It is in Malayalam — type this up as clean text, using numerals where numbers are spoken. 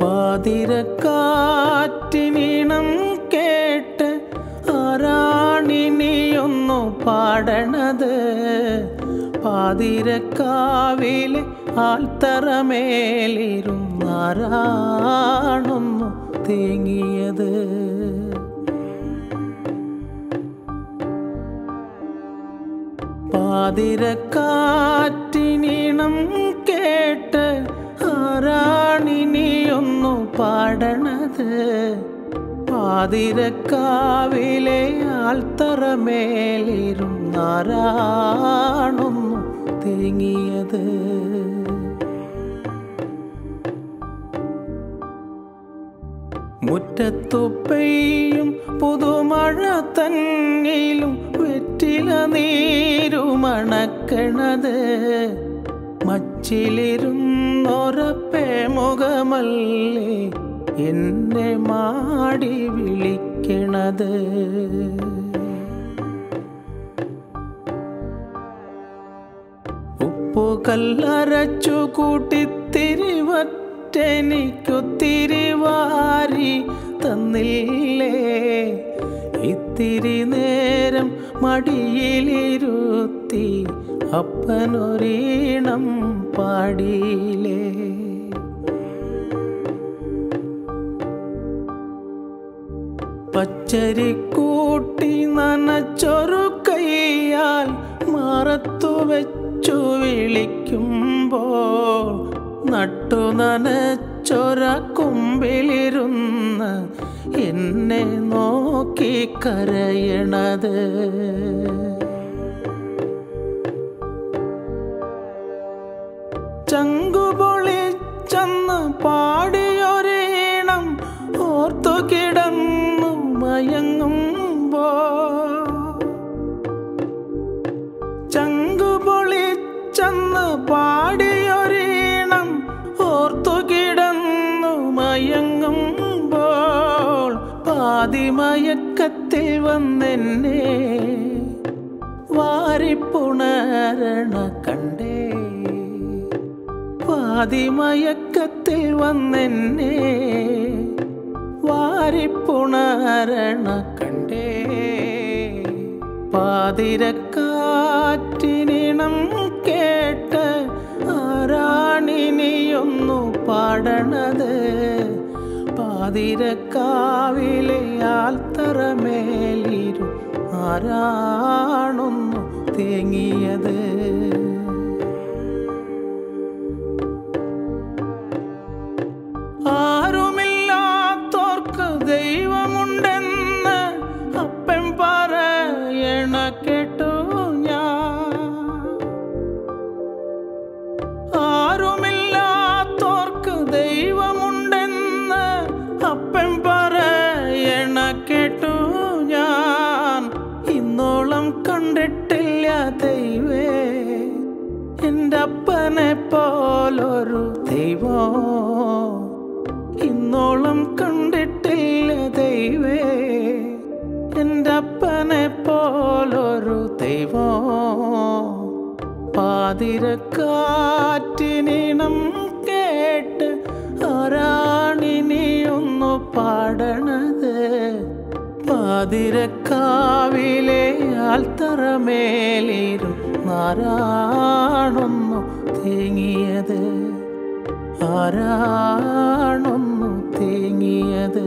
പാതിരക്കാറ്റിനിണം കേട്ട് ആരാണിനിയൊന്നു പാടണത് പാതിരക്കാവിലെ ആൽത്തറമേലിരുന്നാരാണൊന്നു തേങ്ങിയത്. പാതിരക്കാറ്റിനിണം കേട്ട് ആരാണിനിയൊന്നു പാടണത് പാതിരക്കാവിലെ ആൽത്തറമേലിരുന്നാരാണൊന്നു തേങ്ങിയത്. മുറ്റത്തു പെയ്യും പുതുമഴ തന്നിലും വെറ്റില നീരുമണക്കണത് മച്ചിലിരുന്നൊരപ്പേ മുഖമല്ലേ എന്നെ മാടി വിളിക്കണത്. ഉപ്പുകല്ലരച്ചു കൂട്ടിത്തിരി എനിക്കൊത്തിരി വാരി തന്നില്ലേ ഇത്തിരി നേരം മടിയിലിരുത്തി അപ്പനൊരീണം പാടിയിലേ. പച്ചരിക്കൂട്ടി നനച്ചൊരു കൈയാൽ മാറത്തു വെച്ചു വിളിക്കുമ്പോൾ നട്ടു നനച്ചൊര കുമ്പിലിരുന്ന് എന്നെ നോക്കി കരയണത്. ചങ്കുപൊളിച്ചെന്ന് പാടിയൊരീണം ഓർത്തു കിടന്നു മയങ്ങുമ്പോ ചങ്കുപൊളിച്ചെന്ന് പാടിയൊരീ കിടന്നു മയങ്ങുമ്പോൾ പാതിമയക്കത്തിൽ വന്നെന്നെ വാരിപ്പുണരണ കണ്ടേ പാതിമയക്കത്തിൽ വന്നെന്നെ വാരിപ്പുണരണ കണ്ടേ. പാതിരക്കാറ്റിനിണം കേട്ട് ആരാണിനിയൊന്നു പാടണത് പാതിരക്കാവിലെ ആൽത്തറമേലിരു ആരാണൊന്നു തേങ്ങിയത്. ആരുമില്ലാത്തോർക്ക് ദൈവമുണ്ടെന്ന് അപ്പൻ പറയണ കേട്ടു ഞാൻ. ആരുമില്ലാത്തോർക്ക് ദൈവമുണ്ടെന്ന് അപ്പൻ പറയണ കേട്ടു ഞാൻ. ഇന്നോളം കണ്ടിട്ടില്ല ദൈവേ എൻ്റെ അപ്പനെ പോലൊരു ദൈവം ഇന്നോളം കണ്ടിട്ടില്ല ദൈവേ എൻ്റെ അപ്പനെ പോലൊരു ദൈവം. പാതിരക്കാറ്റിനിണം കേട്ട് ആരാണിനിയൊന്നു പാടണത് പാതിരക്കാവിലെ ആൽത്തറമേലിരുന്നാരാണൊന്നു തേങ്ങിയത് ആരാണൊന്നു തേങ്ങിയത്.